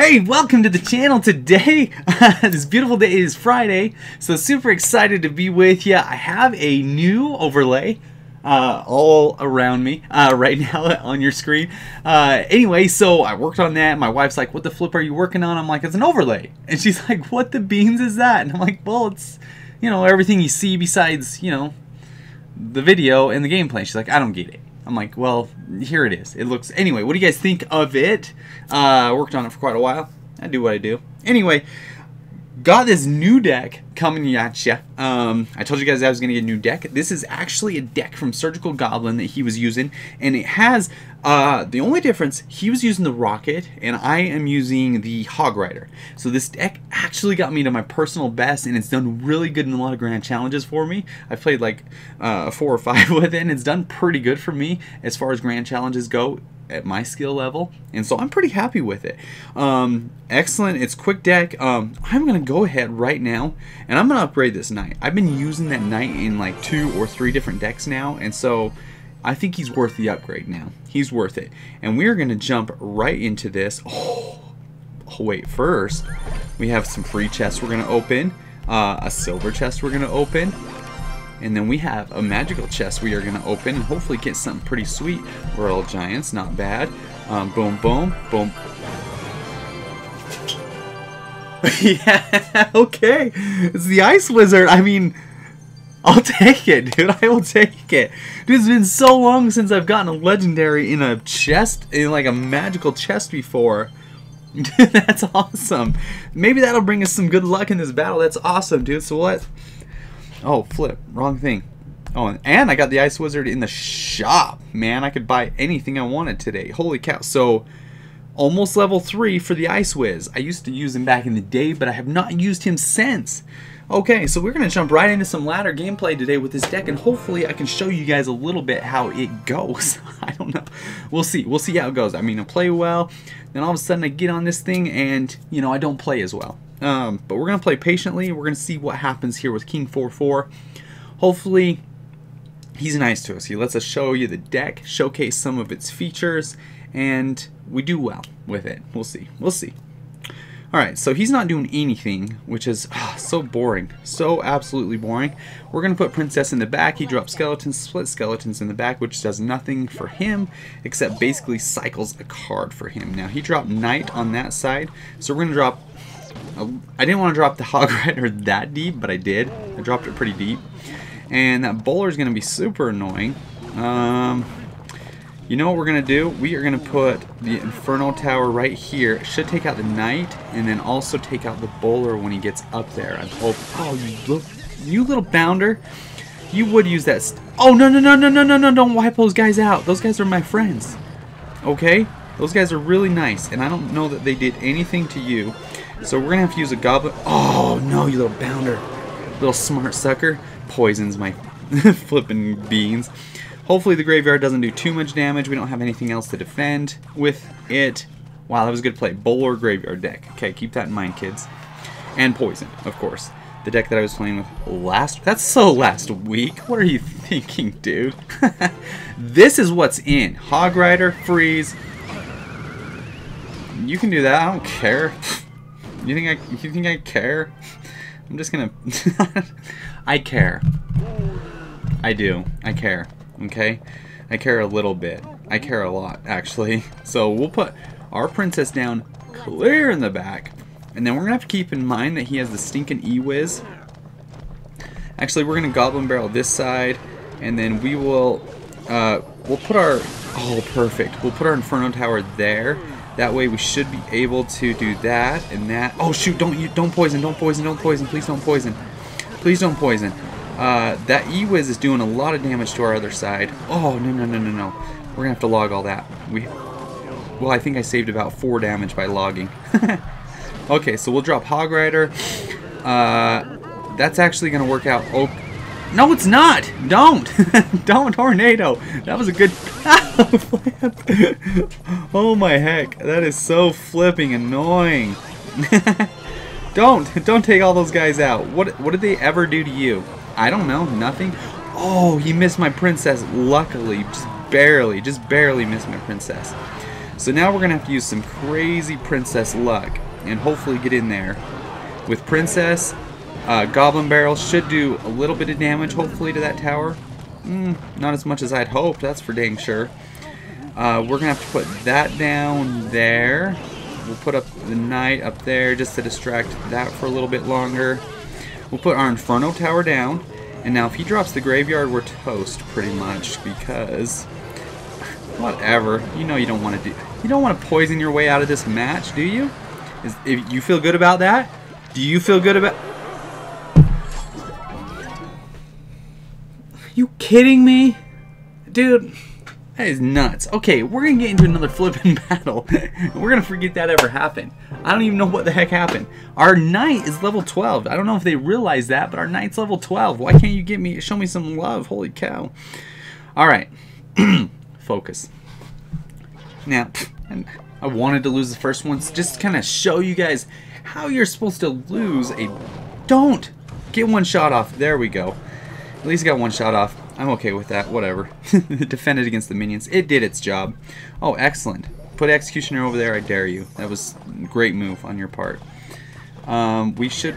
Hey, welcome to the channel today. This beautiful day is Friday, so super excited to be with you. I have a new overlay all around me right now on your screen. Anyway, so I worked on that. My wife's like, what the flip are you working on? I'm like, it's an overlay. And she's like, what the beans is that? And I'm like, well, it's, you know, everything you see besides, you know, the video and the gameplay. She's like, I don't get it. I'm like, well, here it is. It looks... Anyway, what do you guys think of it? I worked on it for quite a while. I do what I do. Anyway, got this new deck coming at you. I told you guys I was going to get a new deck. This is actually a deck from Surgical Goblin that he was using. And it has... the only difference, he was using the Rocket, and I am using the Hog Rider. So this deck actually got me to my personal best, and it's done really good in a lot of grand challenges for me. I've played like 4 or 5 with it, and it's done pretty good for me as far as grand challenges go at my skill level, and so I'm pretty happy with it. Excellent. It's quick deck. I'm gonna go ahead right now and I'm gonna upgrade this Knight. I've been using that Knight in like 2 or 3 different decks now, and so I think he's worth the upgrade now. He's worth it. And we're gonna jump right into this. Oh wait, first we have some free chests we're gonna open, a silver chest we're gonna open, and then we have a magical chest we are gonna open and hopefully get something pretty sweet. Royal Giants, not bad. Boom, boom, boom. Yeah, okay. It's the Ice Wizard. I mean, I'll take it, dude. I will take it. Dude, it's been so long since I've gotten a legendary in a chest, in like a magical chest before. Dude, that's awesome. Maybe that'll bring us some good luck in this battle. That's awesome, dude. So what? Oh, flip. Wrong thing. Oh, and I got the Ice Wizard in the shop. Man, I could buy anything I wanted today. Holy cow. So... almost level 3 for the Ice Wiz. I used to use him back in the day, but I have not used him since. Okay, so we're going to jump right into some ladder gameplay today with this deck, and hopefully I can show you guys a little bit how it goes. I don't know. We'll see. We'll see how it goes. I mean, I play well, then all of a sudden I get on this thing and, you know, I don't play as well. But we're going to play patiently. We're going to see what happens here with King 4-4. Hopefully he's nice to us. He lets us show you the deck, showcase some of its features, and we do well with it. We'll see. We'll see. Alright, so he's not doing anything, which is so boring. So absolutely boring. We're going to put Princess in the back. He drops Skeletons, split Skeletons in the back, which does nothing for him, except basically cycles a card for him. Now, he dropped Knight on that side, so we're going to drop... I didn't want to drop the Hog Rider that deep, but I did. I dropped it pretty deep. And that Bowler is going to be super annoying. You know what we're going to do? We are going to put the Infernal Tower right here. It should take out the Knight and then also take out the Bowler when he gets up there. I hope. Oh, you little bounder. You would use that. Oh, no, no, no, no, no, no, no. Don't wipe those guys out. Those guys are my friends. Okay? Those guys are really nice. And I don't know that they did anything to you. So we're going to have to use a Goblin. Oh, no, you little bounder. Little smart sucker. Poisons my flipping beans. Hopefully the graveyard doesn't do too much damage. We don't have anything else to defend with it. Wow, that was a good play. Bowler graveyard deck. Okay, keep that in mind, kids. And poison, of course. The deck that I was playing with last... That's so last week. What are you thinking, dude? This is what's in. Hog Rider, freeze. You can do that. I don't care. You think I care? I'm just gonna... I care. I do. I care. Okay, I care a little bit. I care a lot, actually. So we'll put our Princess down clear in the back, and then we're gonna have to keep in mind that he has the stinking E-Wiz. Actually, we're gonna Goblin Barrel this side, and then we will we'll put our... oh, perfect. We'll put our Inferno Tower there. That way we should be able to do that and that. Oh shoot! Don't poison! Don't poison! Don't poison! Please don't poison! Please don't poison! That E-Wiz is doing a lot of damage to our other side. Oh, no, no, no, no, no. We're going to have to log all that. Well, I think I saved about 4 damage by logging. Okay, so we'll drop Hog Rider. That's actually going to work out. Oh, no, it's not. Don't. Don't tornado. That was a good... Oh, my heck. That is so flipping annoying. Don't take all those guys out. What did they ever do to you? I don't know, nothing. Oh, he missed my Princess, luckily. Just barely missed my Princess. So now we're gonna have to use some crazy princess luck and hopefully get in there. With princess, goblin barrel should do a little bit of damage hopefully to that tower. Not as much as I'd hoped, that's for dang sure. We're gonna have to put that down there. We'll put up the knight up there just to distract that for a little bit longer. We'll put our Inferno Tower down, and now if he drops the graveyard, we're toast pretty much, because whatever. You know you don't want to do. You don't want to poison your way out of this match, do you? If you feel good about that? Do you feel good about? Are you kidding me, dude? That is nuts. Okay, we're gonna get into another flipping battle. We're gonna forget that ever happened. I don't even know what the heck happened. Our knight is level 12. I don't know if they realize that, but our knight's level 12. Why can't you get me? Show me some love. Holy cow! All right, focus. Now, I wanted to lose the first one, so just kind of show you guys how you're supposed to lose a. Don't get one shot off. There we go. At least I got one shot off. I'm okay with that, whatever. Defended against the minions. It did its job. Oh, excellent. Put Executioner over there, I dare you. That was a great move on your part. We should...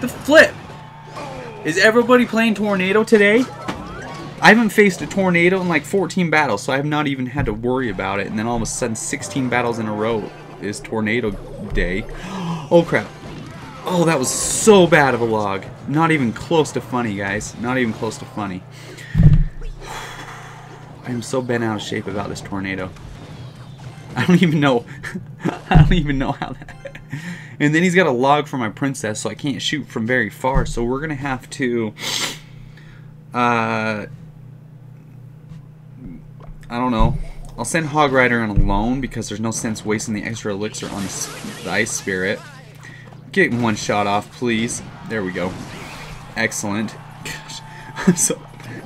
The flip! Is everybody playing Tornado today? I haven't faced a Tornado in like 14 battles, so I have not even had to worry about it. And then all of a sudden, 16 battles in a row is Tornado Day. Oh, crap. Oh, that was so bad of a log. Not even close to funny, guys. Not even close to funny. I am so bent out of shape about this tornado. I don't even know. I don't even know how that... And then he's got a log for my princess, so I can't shoot from very far. So we're going to have to... I don't know. I'll send Hog Rider in alone because there's no sense wasting the extra elixir on the Ice Spirit. Get one shot off, please. There we go. Excellent. Gosh, I'm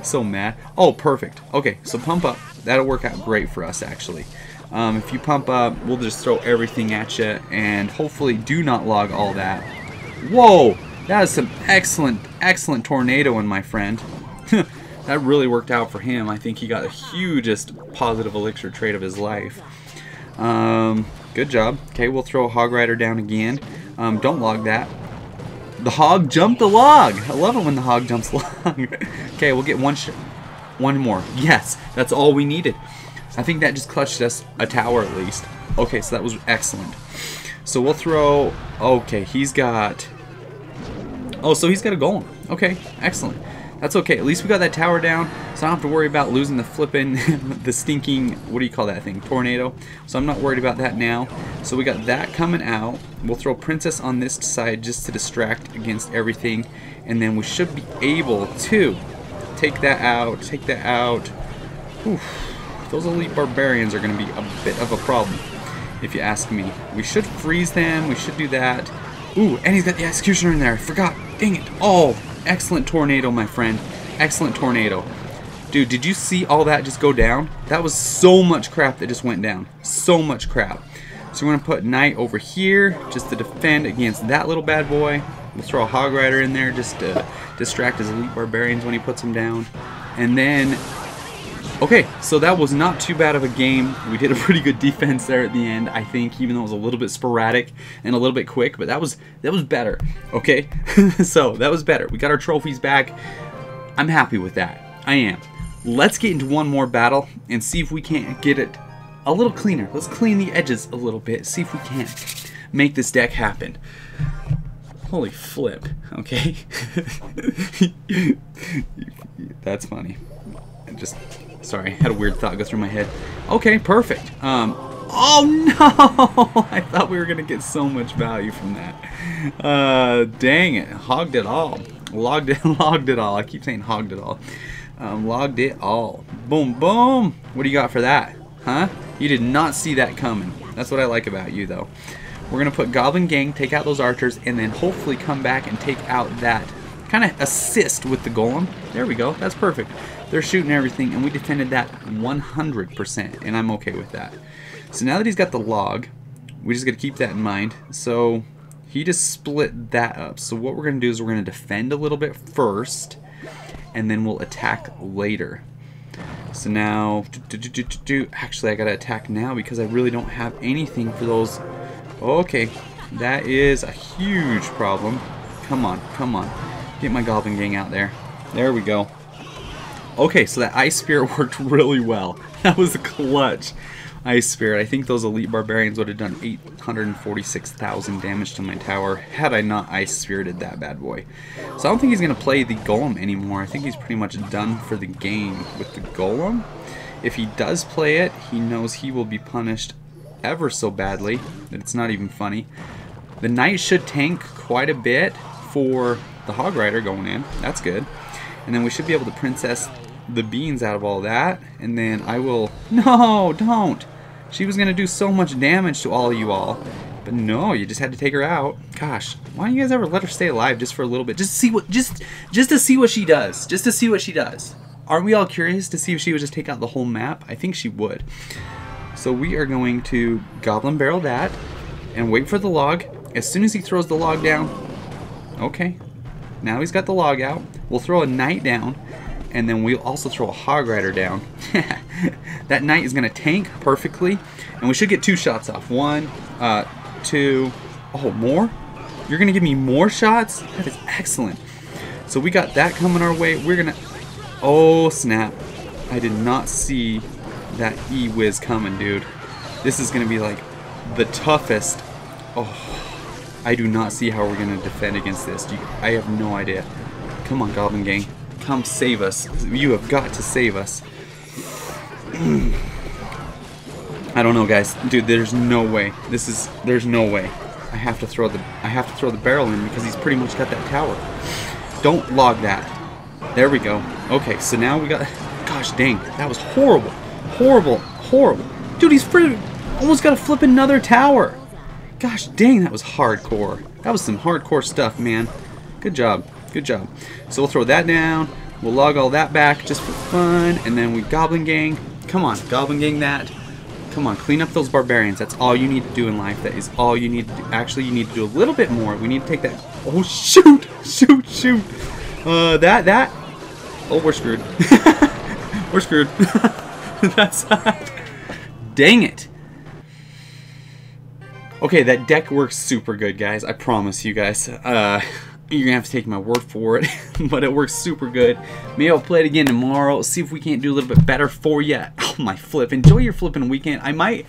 so mad. Oh, perfect. Okay, so pump up. That'll work out great for us, actually. If you pump up, we'll just throw everything at you, and hopefully do not log all that. Whoa! That is some excellent, excellent tornadoing, my friend. That really worked out for him. I think he got the hugest positive elixir trade of his life. Good job. Okay, we'll throw Hog Rider down again. Don't log that. The hog jumped the log. I love it when the hog jumps the log. Okay, we'll get one more. Yes, that's all we needed. I think that just clutched us a tower at least. Okay, so that was excellent. So we'll throw. Okay, he's got. Oh, so he's got a golem. Okay, excellent. That's okay. At least we got that tower down, so I don't have to worry about losing the flipping, the stinking, what do you call that thing? Tornado. So I'm not worried about that now. So we got that coming out. We'll throw Princess on this side just to distract against everything. And then we should be able to take that out, take that out. Oof. Those elite barbarians are going to be a bit of a problem, if you ask me. We should freeze them. We should do that. Ooh, and he's got the Executioner in there. I forgot. Dang it. Oh. Excellent tornado, my friend. Excellent tornado. Dude, did you see all that just go down? That was so much crap that just went down. So much crap. So we're going to put Knight over here just to defend against that little bad boy. We'll throw a Hog Rider in there just to distract his elite barbarians when he puts them down. And then... Okay, so that was not too bad of a game. We did a pretty good defense there at the end, I think, even though it was a little bit sporadic and a little bit quick, but that was better. Okay, so that was better. We got our trophies back. I'm happy with that. I am. Let's get into one more battle and see if we can't get it a little cleaner. Let's clean the edges a little bit, see if we can't make this deck happen. Holy flip, okay? That's funny. Sorry, had a weird thought go through my head. Okay, perfect. Oh no! I thought we were gonna get so much value from that. Dang it! Hogged it all. Logged it all. I keep saying hogged it all. Logged it all. Boom, boom. What do you got for that? Huh? You did not see that coming. That's what I like about you, though. We're gonna put Goblin Gang, take out those archers, and then hopefully come back and take out that. Kind of assist with the golem. There we go. That's perfect. They're shooting everything, and we defended that 100%, and I'm okay with that. So now that he's got the log, we just got to keep that in mind. So he just split that up. So what we're going to do is we're going to defend a little bit first, and then we'll attack later. So now, actually I gotta attack now because I really don't have anything for those. Okay, that is a huge problem. Come on, come on. Get my Goblin Gang out there. There we go. Okay, so that Ice Spirit worked really well. That was a clutch Ice Spirit. I think those Elite Barbarians would have done 846,000 damage to my tower had I not Ice Spirited that bad boy. So I don't think he's going to play the Golem anymore. I think he's pretty much done for the game with the Golem. If he does play it, he knows he will be punished ever so badly that it's not even funny. The Knight should tank quite a bit for the Hog Rider going in. That's good. And then we should be able to Princess the beans out of all that. And then I will... No, don't! She was going to do so much damage to all you all. But no, you just had to take her out. Gosh, why don't you guys ever let her stay alive just for a little bit? Just to see what, just to see what she does. Just to see what she does. Aren't we all curious to see if she would just take out the whole map? I think she would. So we are going to Goblin Barrel that and wait for the log. As soon as he throws the log down... Okay. Now he's got the log out. We'll throw a Knight down. And then we'll also throw a Hog Rider down. That Knight is going to tank perfectly. And we should get two shots off. One, two. Oh, more? You're going to give me more shots? That is excellent. So we got that coming our way. We're going to... Oh, snap. I did not see that E-Wiz coming, dude. This is going to be like the toughest. Oh, I do not see how we're going to defend against this. I have no idea. Come on, Goblin Gang. Come save us. You have got to save us. I don't know, guys. Dude, there's no way. There's no way. I have to throw the barrel in because he's pretty much got that tower. Don't log that. There we go. Okay, so now we got... Gosh dang, that was horrible. Horrible. Horrible. Dude, he's freaking almost got to flip another tower. Gosh dang, that was hardcore. That was some hardcore stuff, man. Good job. Good job. So we'll throw that down. We'll log all that back just for fun. And then we Goblin Gang. Come on, Goblin Gang that. Come on, clean up those Barbarians. That's all you need to do in life. That is all you need to do. Actually, you need to do a little bit more. We need to take that. Oh, shoot. Shoot, shoot. That. Oh, we're screwed. We're screwed. That's not. Dang it. Okay, that deck works super good, guys. I promise you guys. You're going to have to take my word for it, but it works super good. Maybe I'll play it again tomorrow, see if we can't do a little bit better for you. Oh, my flip. Enjoy your flipping weekend. I think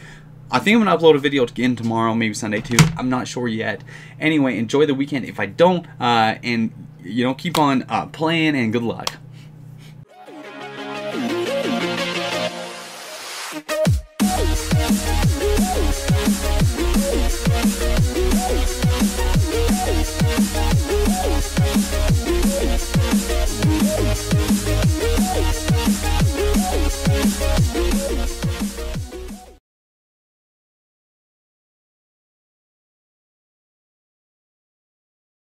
I'm going to upload a video again tomorrow, maybe Sunday too. I'm not sure yet. Anyway, enjoy the weekend if I don't, and, you know, keep on playing, and good luck.